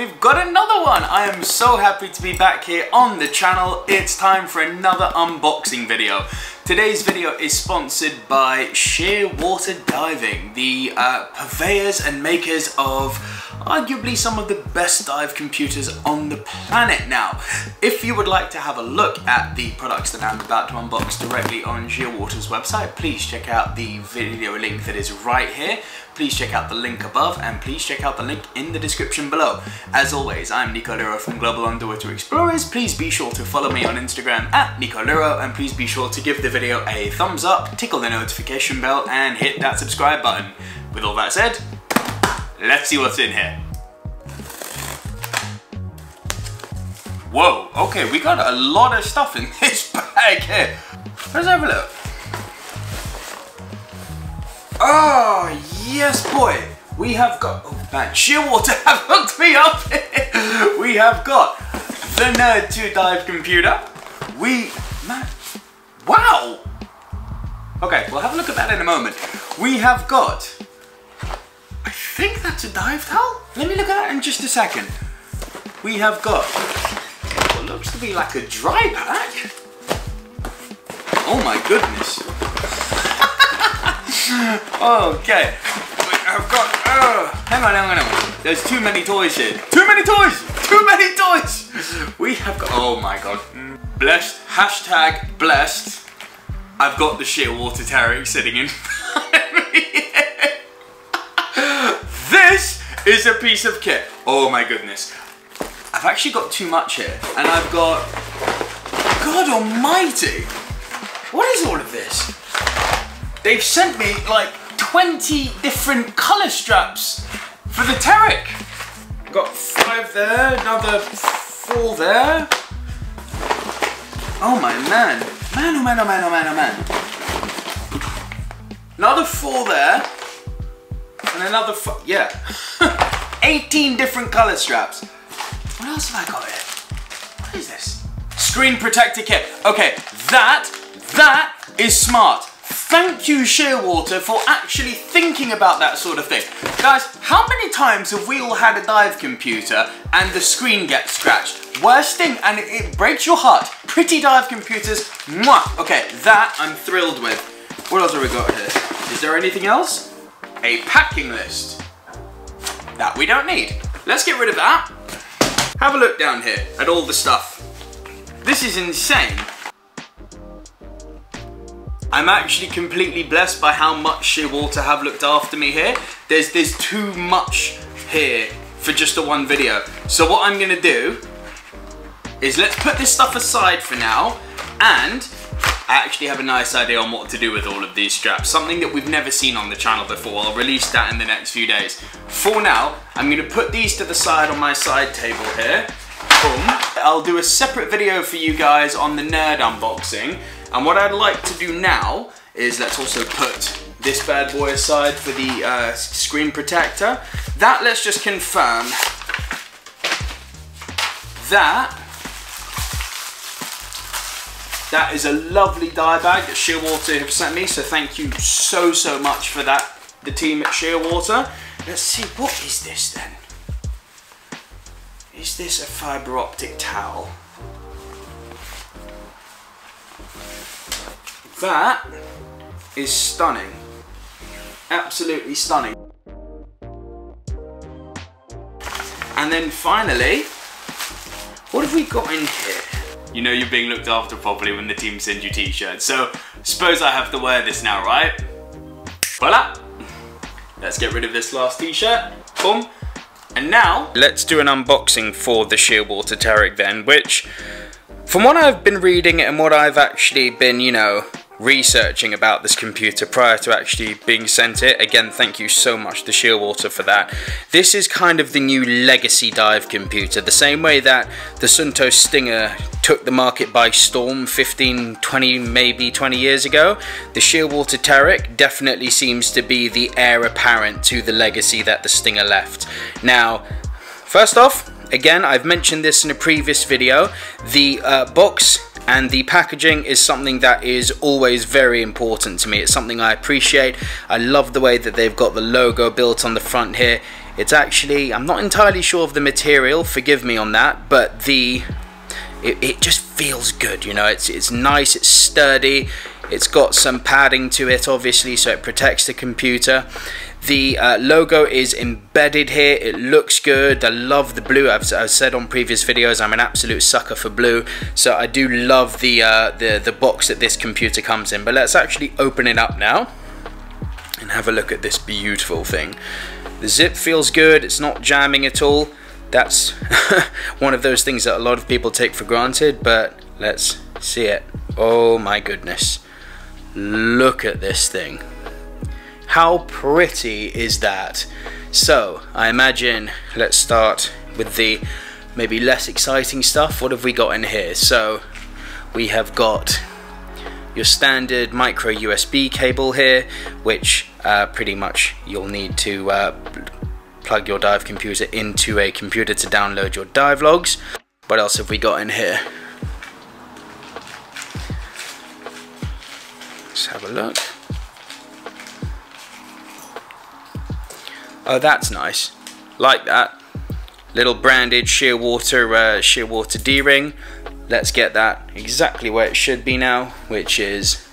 we've got another one! I am so happy to be back here on the channel. It's time for another unboxing video. Today's video is sponsored by Shearwater Diving, the purveyors and makers of arguably some of the best dive computers on the planet now. If you would like to have a look at the products that I'm about to unbox directly on Shearwater's website, please check out the video link that is right here. Please check out the link above, and please check out the link in the description below. As always, I'm Nico Lurot from Global Underwater Explorers. Please be sure to follow me on Instagram at Nico Lurot, and please be sure to give the video a thumbs up, tickle the notification bell, and hit that subscribe button. With all that said, let's see what's in here. Whoa, okay, we got a lot of stuff in this bag here. Let's have a look. Oh, yes, boy. We have got, oh man, Shearwater have hooked me up. We have got the Nerd 2 dive computer. Wow. Okay, we'll have a look at that in a moment. We have got, I think that's a dive towel. Let me look at that in just a second. We have got what looks to be like a dry bag. Oh my goodness. Okay, I've got, hang on. There's too many toys here. Too many toys! We have got, oh my god. Blessed, hashtag blessed. I've got the Shearwater Teric sitting in front of me. This is a piece of kit. Oh my goodness. I've actually got too much here. And I've got, God almighty. What is all of this? They've sent me like 20 different colour straps for the Teric. Got 5 there, another 4 there. Oh my man. Man. Another 4 there. And another 5, yeah. 18 different colour straps. What else have I got here? What is this? Screen protector kit. Okay, that is smart. Thank you, Shearwater, for actually thinking about that sort of thing. Guys, how many times have we all had a dive computer and the screen gets scratched? Worst thing, and it breaks your heart. Pretty dive computers, mwah. Okay, that I'm thrilled with. What else have we got here? Is there anything else? A packing list. That we don't need. Let's get rid of that. Have a look down here at all the stuff. This is insane. I'm actually completely blessed by how much Shearwater have looked after me here. There's too much here for just the one video. So what I'm gonna do is let's put this stuff aside for now, and I actually have a nice idea on what to do with all of these straps, something that we've never seen on the channel before. I'll release that in the next few days. For now, I'm gonna put these to the side on my side table here. Boom. I'll do a separate video for you guys on the Nerd unboxing. And what I'd like to do now is let's also put this bad boy aside for the screen protector. That, let's just confirm that. That is a lovely dye bag that Shearwater have sent me. So thank you so much for that, the team at Shearwater. Let's see, what is this then? Is this a fiber optic towel? That is stunning. Absolutely stunning. And then finally, what have we got in here? You know you're being looked after properly when the team sends you t-shirts, so suppose I have to wear this now, right? Voila! Let's get rid of this last t-shirt. Boom. And now, let's do an unboxing for the Shearwater Teric then, which, from what I've been reading and what I've actually been, you know, researching about this computer prior to actually being sent it. Again, thank you so much to Shearwater for that. This is kind of the new legacy dive computer, the same way that the Suunto Stinger took the market by storm 15, 20, maybe 20 years ago. The Shearwater Teric definitely seems to be the heir apparent to the legacy that the Stinger left. Now, first off, again, I've mentioned this in a previous video, the box and the packaging is something that is always very important to me. It's something I appreciate. I love the way that they've got the logo built on the front here. It's actually, I'm not entirely sure of the material, forgive me on that, but it just feels good, you know. It's nice, it's sturdy, it's got some padding to it obviously, so it protects the computer. The logo is embedded here, it looks good. I love the blue. I've said on previous videos I'm an absolute sucker for blue, so I do love the box that this computer comes in. But let's actually open it up now and have a look at this beautiful thing. The zip feels good, it's not jamming at all. That's one of those things that a lot of people take for granted, but let's see it. Oh my goodness, look at this thing. How pretty is that? So I imagine, let's start with the maybe less exciting stuff. What have we got in here? So we have got your standard micro USB cable here, which pretty much you'll need to plug your dive computer into a computer to download your dive logs. What else have we got in here? Let's have a look. Oh, that's nice. Like that. Little branded Shearwater D-ring. Let's get that exactly where it should be now, which is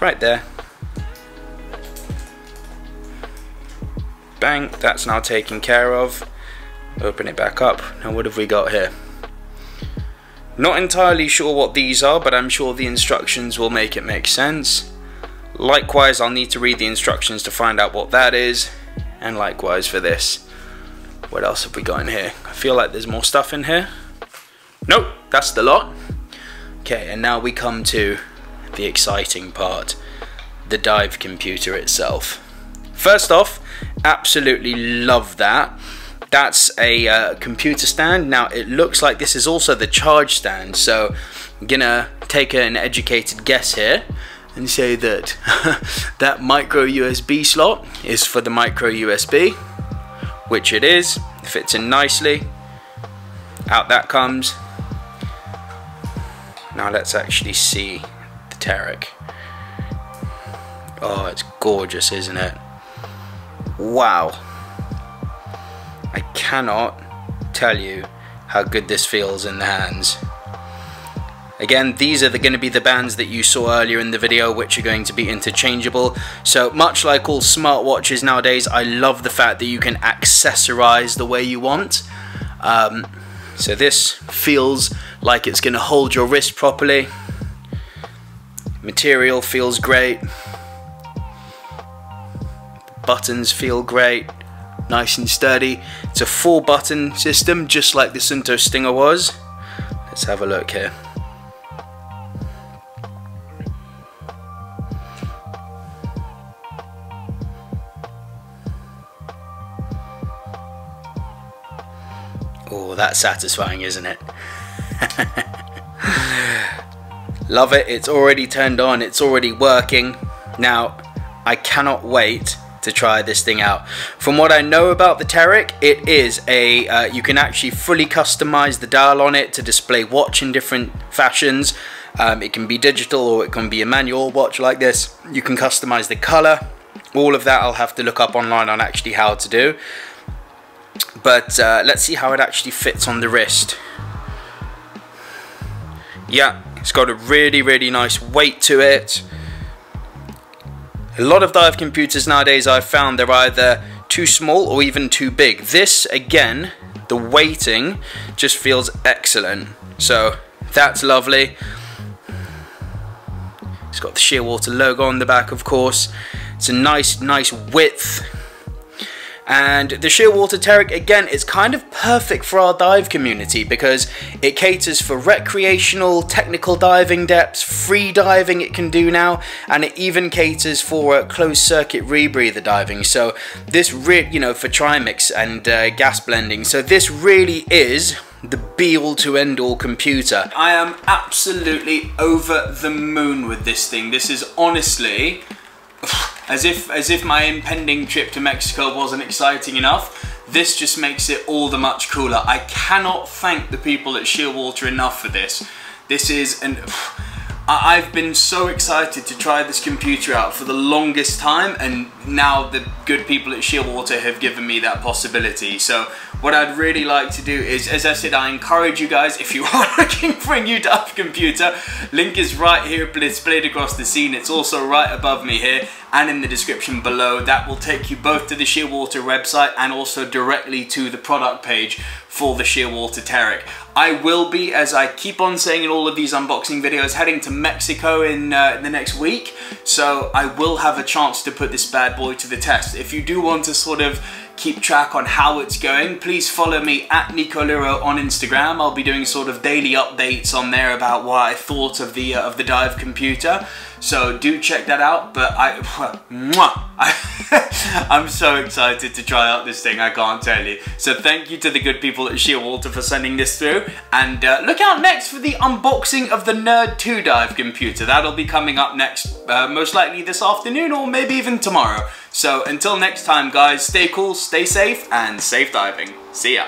right there. Bang, that's now taken care of. Open it back up. Now what have we got here? Not entirely sure what these are, but I'm sure the instructions will make it make sense. Likewise, I'll need to read the instructions to find out what that is, and likewise for this. What else have we got in here? I feel like there's more stuff in here. Nope, that's the lot. Okay, and now we come to the exciting part, the dive computer itself. First off, absolutely love that. That's a computer stand. Now it looks like this is also the charge stand, so I'm gonna take an educated guess here and say that that micro USB slot is for the micro USB, which it is. It fits in nicely. Out that comes. Now let's actually see the Teric. Oh, it's gorgeous, isn't it? Wow, I cannot tell you how good this feels in the hands. Again, these are going to be the bands that you saw earlier in the video, which are going to be interchangeable. So much like all smartwatches nowadays, I love the fact that you can accessorize the way you want. So this feels like it's going to hold your wrist properly. Material feels great. Buttons feel great, nice and sturdy. It's a 4-button system, just like the Suunto Stinger was. Let's have a look here. Oh, that's satisfying, isn't it? Love it. It's already turned on, it's already working. Now I cannot wait to try this thing out. From what I know about the Teric, it is a you can actually fully customize the dial on it to display watch in different fashions. It can be digital or it can be a manual watch like this. You can customize the color. All of that I'll have to look up online on actually how to do. But let's see how it actually fits on the wrist. Yeah, it's got a really nice weight to it. A lot of dive computers nowadays I've found they're either too small or even too big. This, again, the weighting just feels excellent. So that's lovely. It's got the Shearwater logo on the back, of course. It's a nice width. And the Shearwater Teric, again, is kind of perfect for our dive community because it caters for recreational, technical diving depths, free diving it can do now, and it even caters for closed circuit rebreather diving. So this, you know, for trimix and gas blending. So this really is the be-all to end-all computer. I am absolutely over the moon with this thing. This is honestly... As if my impending trip to Mexico wasn't exciting enough, this just makes it all the much cooler. I cannot thank the people at Shearwater enough for this. This is an... I've been so excited to try this computer out for the longest time, and now the good people at Shearwater have given me that possibility. So what I'd really like to do is, as I said, I encourage you guys, if you are looking for a new type of computer, link is right here displayed across the scene. It's also right above me here and in the description below. That will take you both to the Shearwater website and also directly to the product page for the Shearwater Teric. I will be, as I keep on saying in all of these unboxing videos, heading to Mexico in the next week, so I will have a chance to put this bad boy to the test. If you do want to sort of keep track on how it's going, please follow me at Nico Lurot on Instagram. I'll be doing sort of daily updates on there about what I thought of the dive computer. So do check that out. But I'm so excited to try out this thing, I can't tell you. So thank you to the good people at Shearwater for sending this through. And look out next for the unboxing of the Nerd 2 dive computer. That'll be coming up next, most likely this afternoon or maybe even tomorrow. So until next time, guys, stay cool, stay safe, and safe diving. See ya.